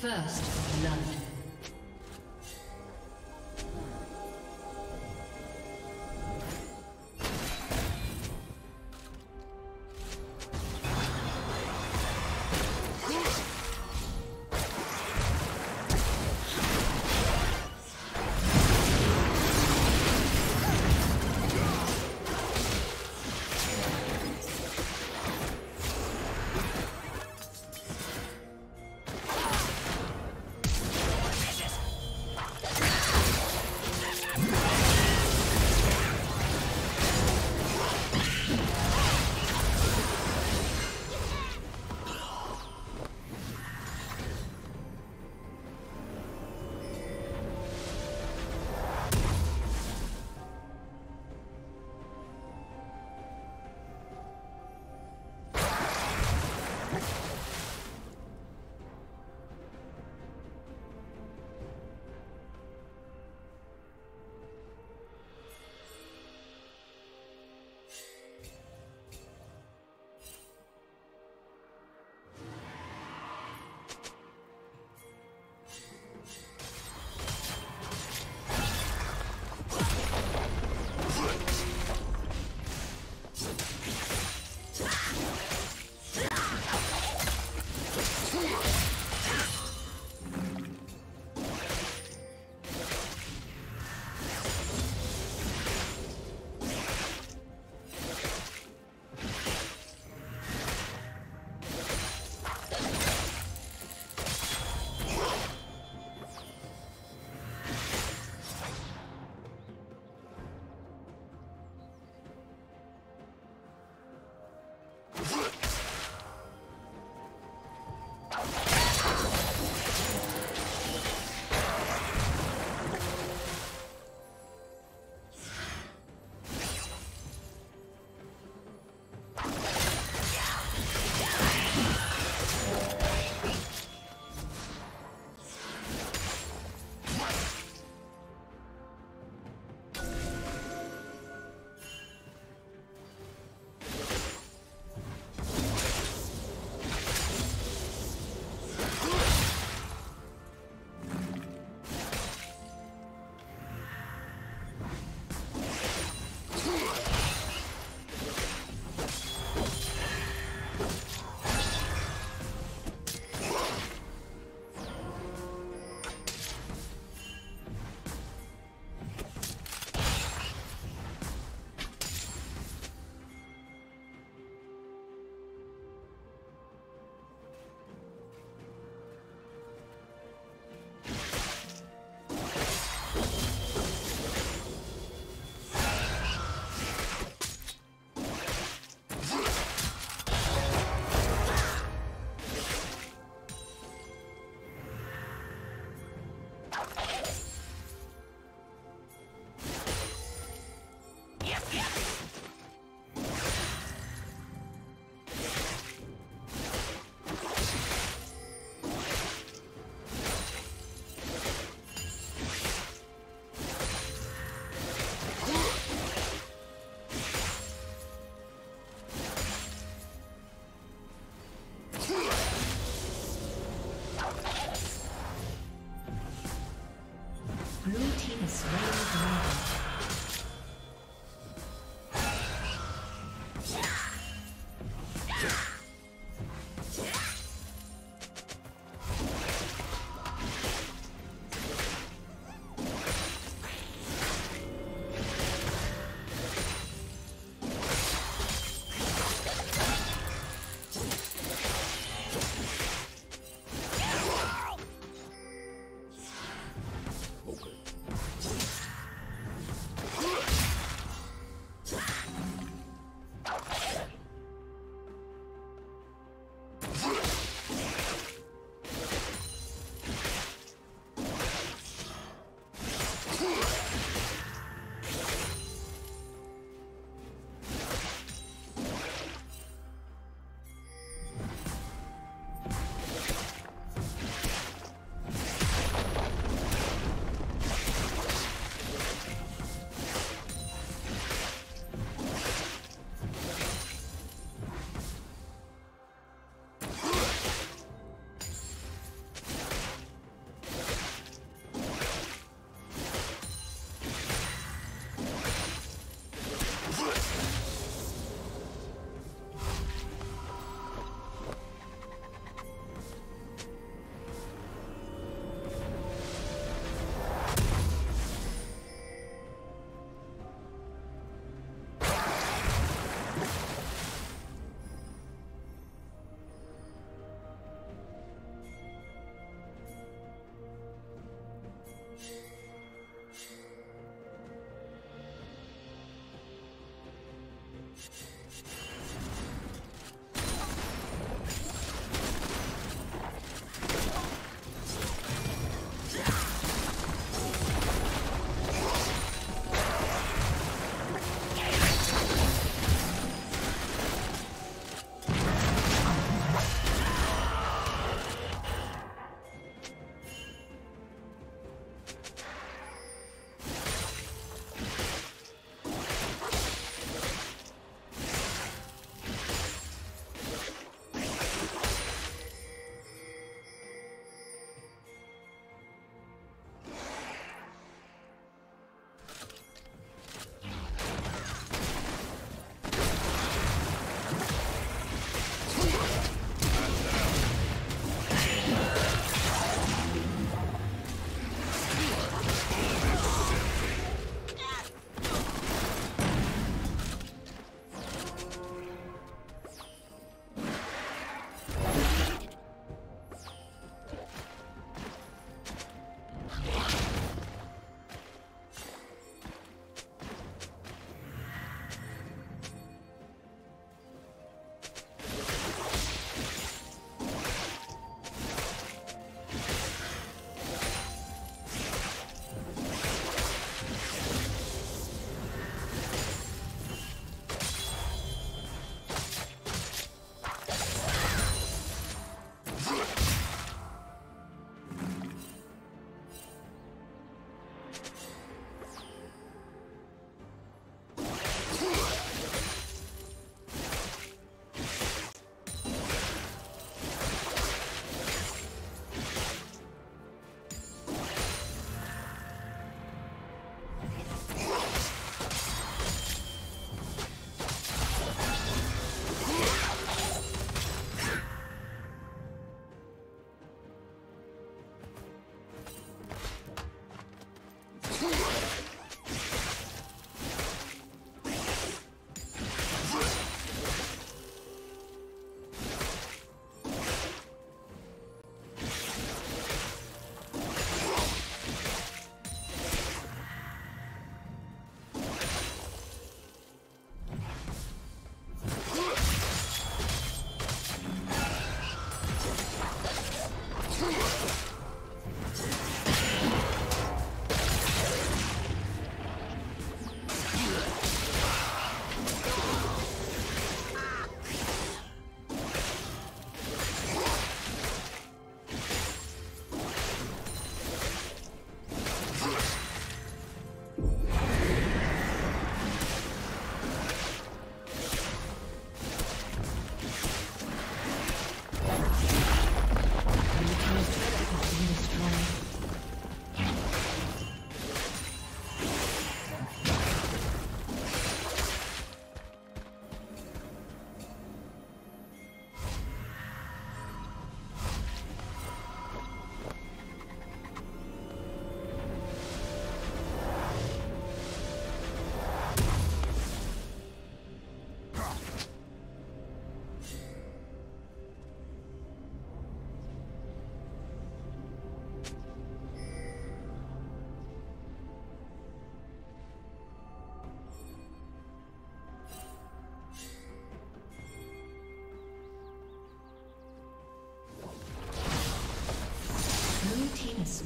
First blood.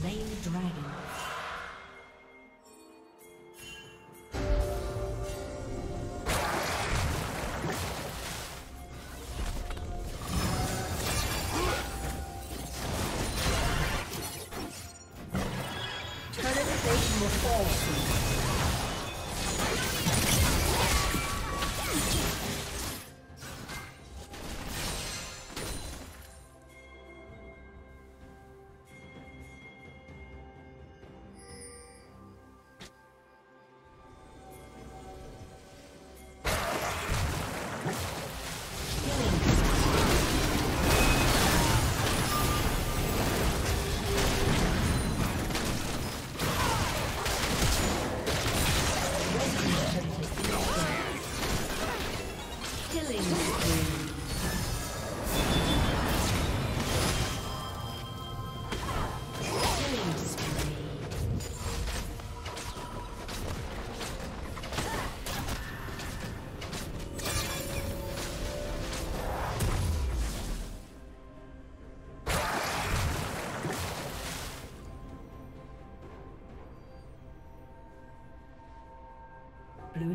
slain the dragon. Blue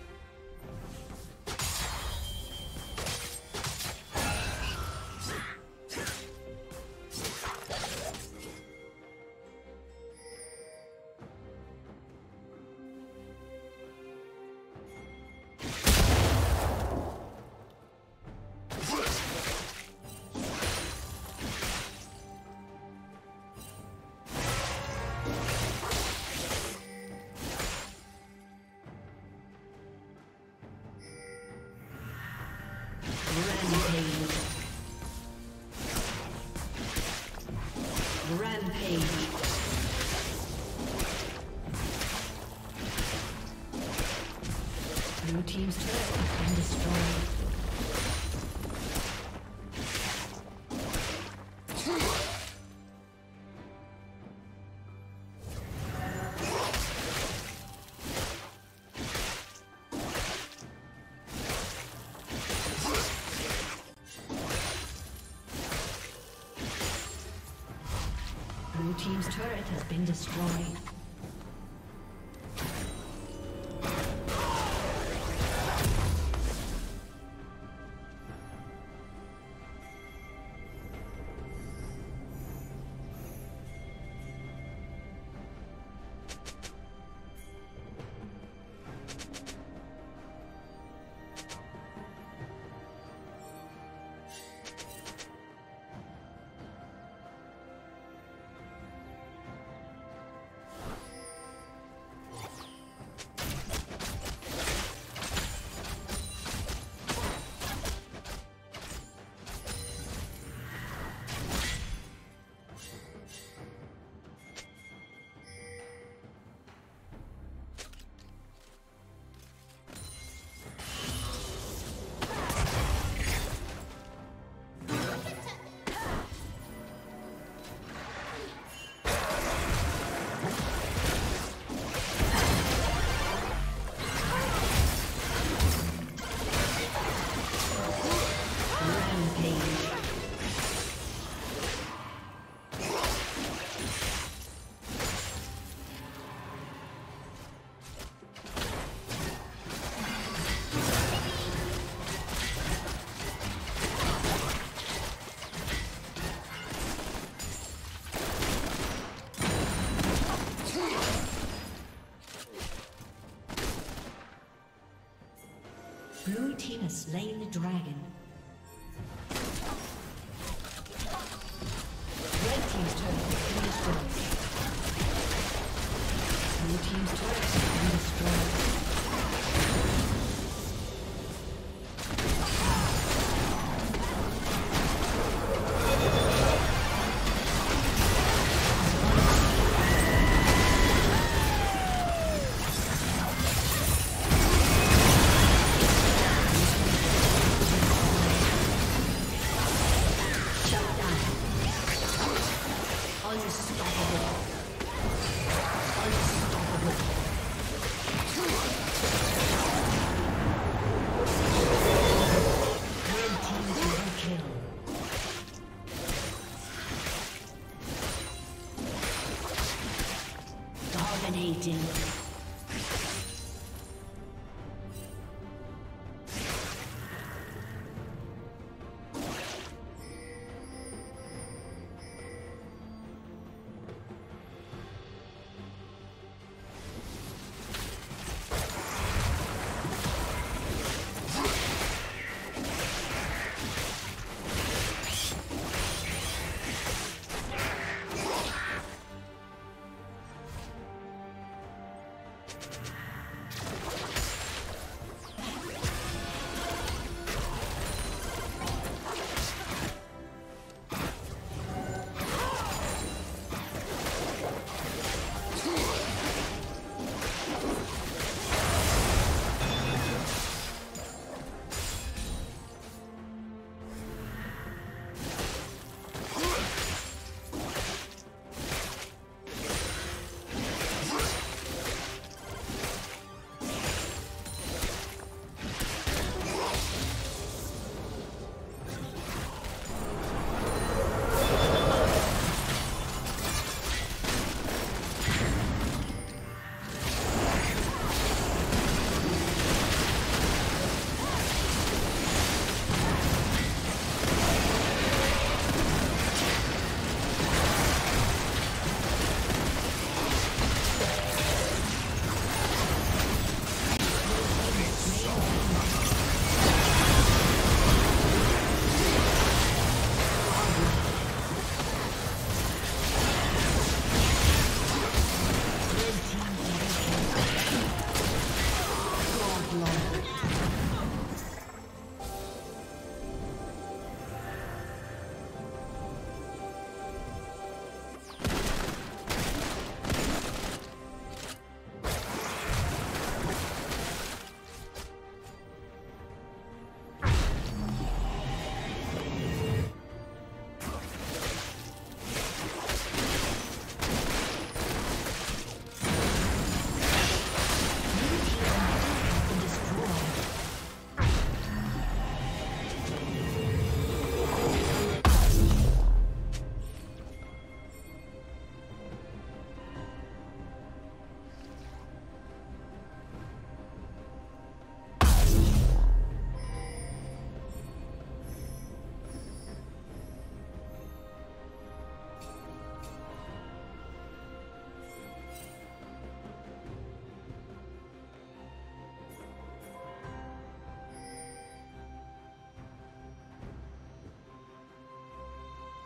Blue team's turret has been destroyed. Blue team's turret has been destroyed. team has slain the dragon. Red team's turret has been destroyed. Blue team's turret has been destroyed.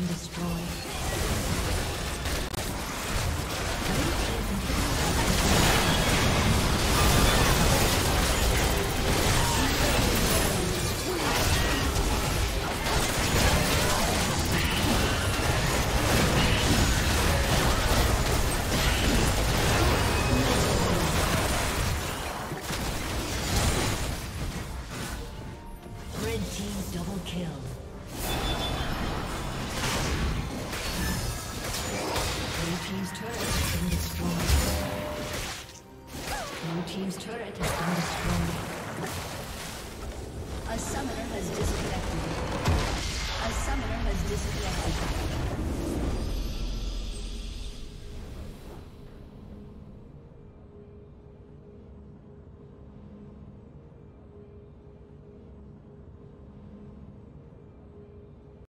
been destroyed. A summoner has disconnected.